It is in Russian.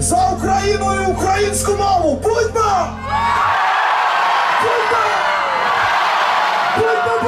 За Україну і українську мову! Будьмо! Будьмо! Будьмо!